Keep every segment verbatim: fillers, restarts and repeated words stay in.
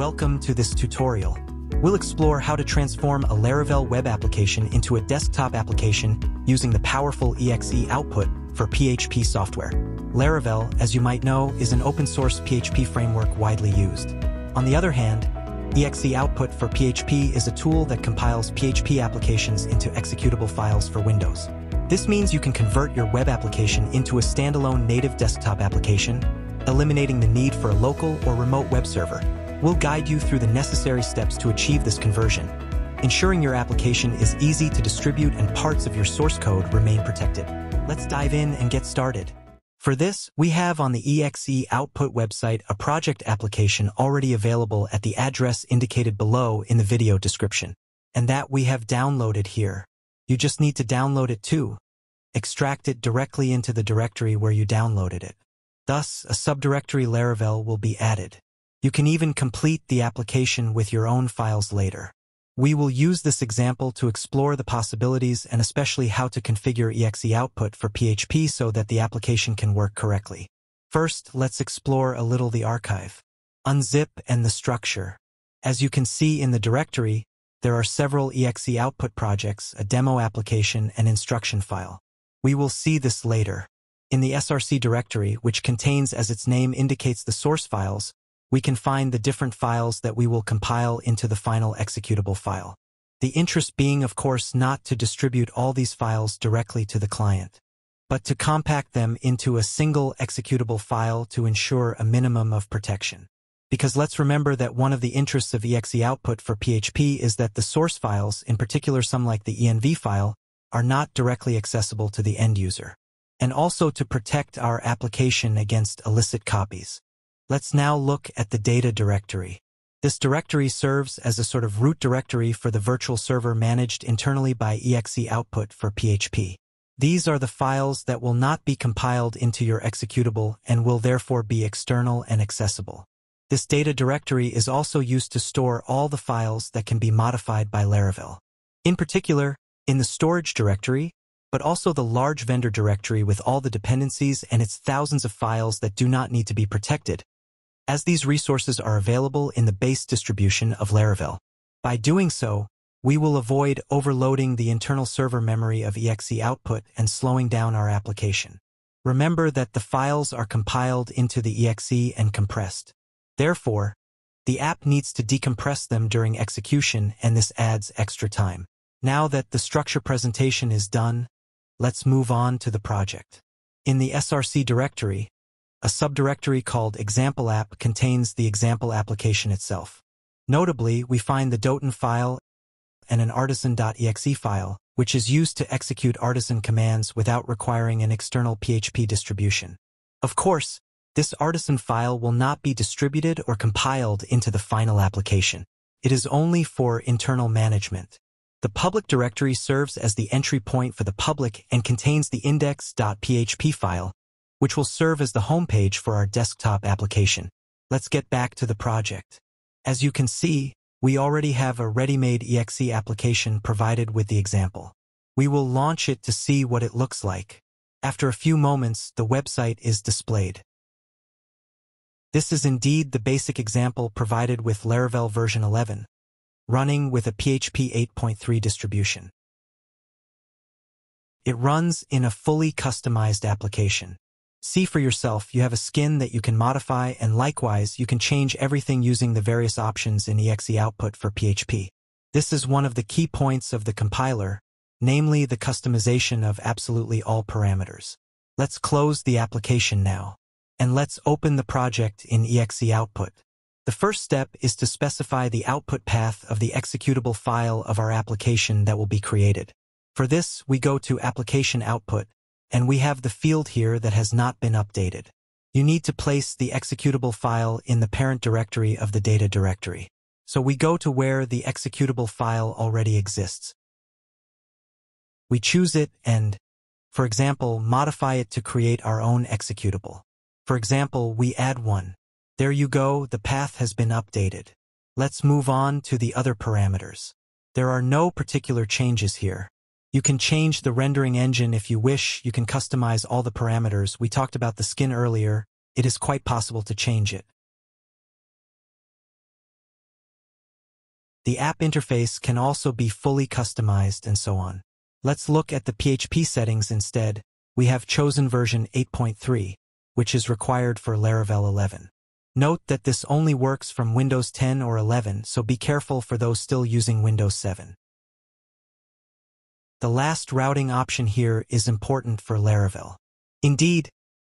Welcome to this tutorial. We'll explore how to transform a Laravel web application into a desktop application using the powerful ExeOutput for P H P software. Laravel, as you might know, is an open-source P H P framework widely used. On the other hand, ExeOutput for P H P is a tool that compiles P H P applications into executable files for Windows. This means you can convert your web application into a standalone native desktop application, eliminating the need for a local or remote web server. We'll guide you through the necessary steps to achieve this conversion, ensuring your application is easy to distribute and parts of your source code remain protected. Let's dive in and get started. For this, we have on the ExeOutput website a project application already available at the address indicated below in the video description, and that we have downloaded here. You just need to download it too. Extract it directly into the directory where you downloaded it. Thus, a subdirectory Laravel will be added. You can even complete the application with your own files later. We will use this example to explore the possibilities and especially how to configure ExeOutput for P H P so that the application can work correctly. First, let's explore a little the archive. Unzip and the structure. As you can see in the directory, there are several ExeOutput projects, a demo application, and instruction file. We will see this later. In the S R C directory, which contains, as its name indicates, the source files, we can find the different files that we will compile into the final executable file. The interest being, of course, not to distribute all these files directly to the client, but to compact them into a single executable file to ensure a minimum of protection. Because let's remember that one of the interests of ExeOutput for P H P is that the source files, in particular some like the E N V file, are not directly accessible to the end user. And also to protect our application against illicit copies. Let's now look at the data directory. This directory serves as a sort of root directory for the virtual server managed internally by ExeOutput for P H P. These are the files that will not be compiled into your executable and will therefore be external and accessible. This data directory is also used to store all the files that can be modified by Laravel. In particular, in the storage directory, but also the large vendor directory with all the dependencies and its thousands of files that do not need to be protected, as these resources are available in the base distribution of Laravel. By doing so, we will avoid overloading the internal server memory of ExeOutput and slowing down our application. Remember that the files are compiled into the exe and compressed. Therefore, the app needs to decompress them during execution, and this adds extra time. Now that the structure presentation is done, let's move on to the project. In the S R C directory, a subdirectory called Example App contains the example application itself. Notably, we find the .env file and an artisan dot E X E file, which is used to execute artisan commands without requiring an external P H P distribution. Of course, this artisan file will not be distributed or compiled into the final application. It is only for internal management. The public directory serves as the entry point for the public and contains the index dot P H P file, which will serve as the homepage for our desktop application. Let's get back to the project. As you can see, we already have a ready-made exe application provided with the example. We will launch it to see what it looks like. After a few moments, the website is displayed. This is indeed the basic example provided with Laravel version eleven, running with a P H P eight point three distribution. It runs in a fully customized application. See for yourself, you have a skin that you can modify, and likewise, you can change everything using the various options in ExeOutput for P H P. This is one of the key points of the compiler, namely the customization of absolutely all parameters. Let's close the application now. And let's open the project in ExeOutput. The first step is to specify the output path of the executable file of our application that will be created. For this, we go to Application Output, and we have the field here that has not been updated. You need to place the executable file in the parent directory of the data directory. So we go to where the executable file already exists. We choose it and, for example, modify it to create our own executable. For example, we add one. There you go, the path has been updated. Let's move on to the other parameters. There are no particular changes here. You can change the rendering engine if you wish. You can customize all the parameters. We talked about the skin earlier. It is quite possible to change it. The app interface can also be fully customized and so on. Let's look at the P H P settings instead. We have chosen version eight point three, which is required for Laravel eleven. Note that this only works from Windows ten or eleven, so be careful for those still using Windows seven. The last routing option here is important for Laravel. Indeed,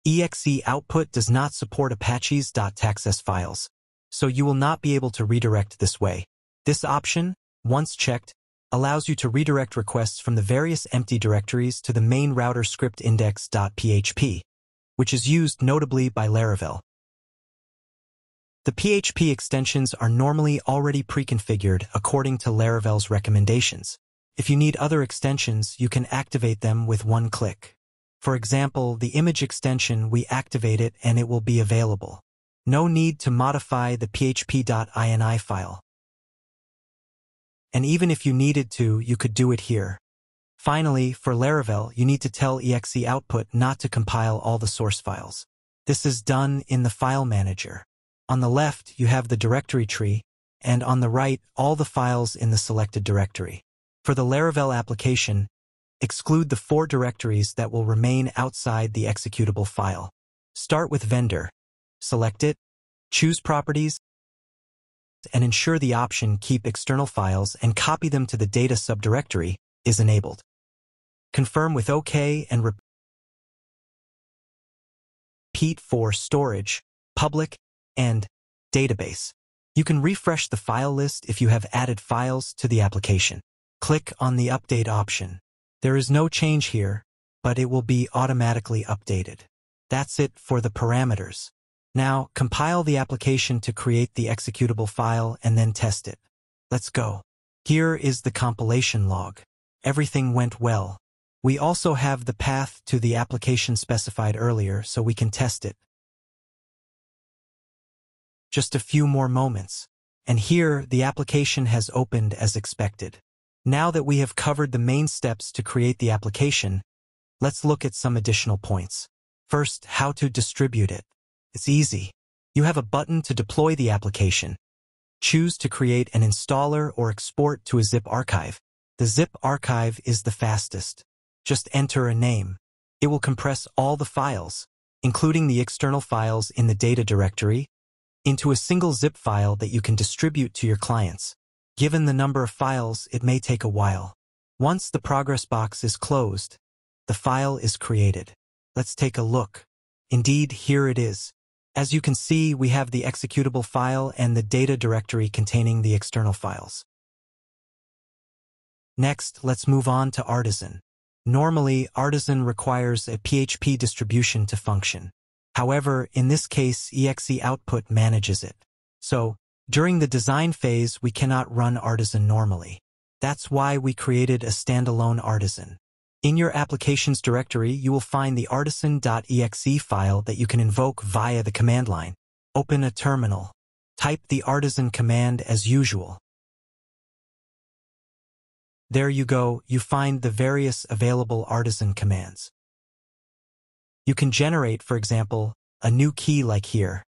ExeOutput does not support Apache's .htaccess files, so you will not be able to redirect this way. This option, once checked, allows you to redirect requests from the various empty directories to the main router script index dot P H P, which is used notably by Laravel. The P H P extensions are normally already pre-configured according to Laravel's recommendations. If you need other extensions, you can activate them with one click. For example, the image extension, we activate it and it will be available. No need to modify the P H P dot I N I file. And even if you needed to, you could do it here. Finally, for Laravel, you need to tell ExeOutput not to compile all the source files. This is done in the file manager. On the left, you have the directory tree, and on the right, all the files in the selected directory. For the Laravel application, exclude the four directories that will remain outside the executable file. Start with vendor, select it, choose properties, and ensure the option Keep External Files and Copy Them to the Data subdirectory is enabled. Confirm with OK and repeat for storage, public, and database. You can refresh the file list if you have added files to the application. Click on the Update option. There is no change here, but it will be automatically updated. That's it for the parameters. Now, compile the application to create the executable file and then test it. Let's go. Here is the compilation log. Everything went well. We also have the path to the application specified earlier, so we can test it. Just a few more moments. And here, the application has opened as expected. Now that we have covered the main steps to create the application, let's look at some additional points. First, how to distribute it. It's easy. You have a button to deploy the application. Choose to create an installer or export to a zip archive. The zip archive is the fastest. Just enter a name. It will compress all the files, including the external files in the data directory, into a single zip file that you can distribute to your clients. Given the number of files, it may take a while. Once the progress box is closed, the file is created. Let's take a look. Indeed, here it is. As you can see, we have the executable file and the data directory containing the external files. Next, let's move on to Artisan. Normally, Artisan requires a P H P distribution to function. However, in this case, ExeOutput manages it. So, during the design phase, we cannot run Artisan normally. That's why we created a standalone Artisan. In your application's directory, you will find the artisan dot E X E file that you can invoke via the command line. Open a terminal. Type the artisan command as usual. There you go, you find the various available artisan commands. You can generate, for example, a new key like here.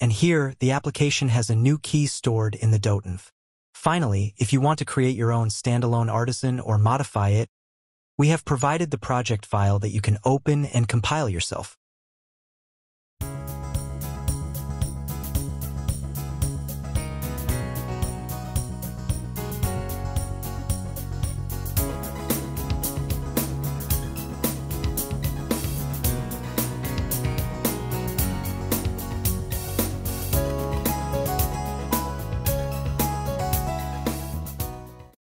And here, the application has a new key stored in the .env. Finally, if you want to create your own standalone artisan or modify it, we have provided the project file that you can open and compile yourself.